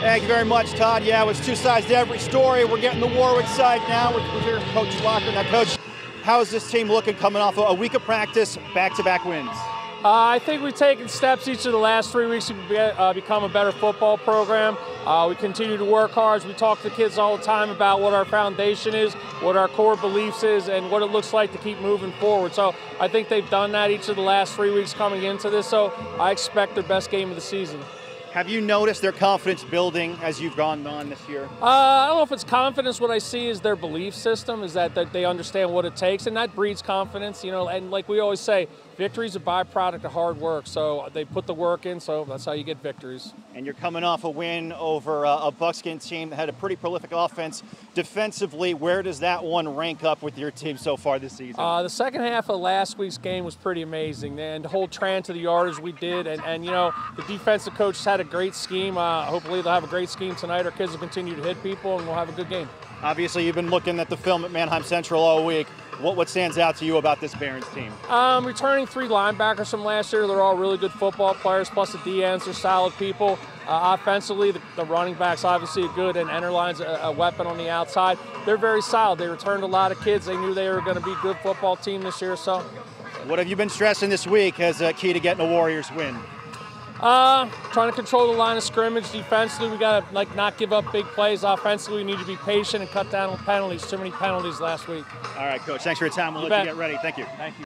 Thank you very much, Todd. Yeah, it was two sides to every story. We're getting the Warwick side now. We're here with Coach Locker. Now, Coach, how is this team looking coming off a week of practice, back-to-back wins? I think we've taken steps each of the last 3 weeks to become a better football program. We continue to work hard. We talk to the kids all the time about what our foundation is, what our core beliefs is, and what it looks like to keep moving forward. So I think they've done that each of the last 3 weeks coming into this, so I expect their best game of the season. Have you noticed their confidence building as you've gone on this year? I don't know if it's confidence. What I see is their belief system, is that they understand what it takes, and that breeds confidence. You know, and like we always say, victory is a byproduct of hard work. So they put the work in, so that's how you get victories. And you're coming off a win over a Buckskin team that had a pretty prolific offense. Defensively, where does that one rank up with your team so far this season? The second half of last week's game was pretty amazing, and the whole tran to the yard as we did, and you know, the defensive coach had a great scheme. Hopefully they'll have a great scheme tonight. Our kids will continue to hit people and we'll have a good game. Obviously, you've been looking at the film at Mannheim Central all week. What stands out to you about this Barons team? Returning three linebackers from last year. They're all really good football players, plus the D-ends are solid people. Offensively, the running back's obviously a good, and Enterline's a weapon on the outside. They're very solid. They returned a lot of kids. They knew they were going to be a good football team this year. So, what have you been stressing this week as a key to getting a Warriors win? Trying to control the line of scrimmage. Defensively, we gotta not give up big plays. Offensively, we need to be patient and cut down on penalties. Too many penalties last week. All right, Coach. Thanks for your time. We'll let you get ready. Thank you. Thank you.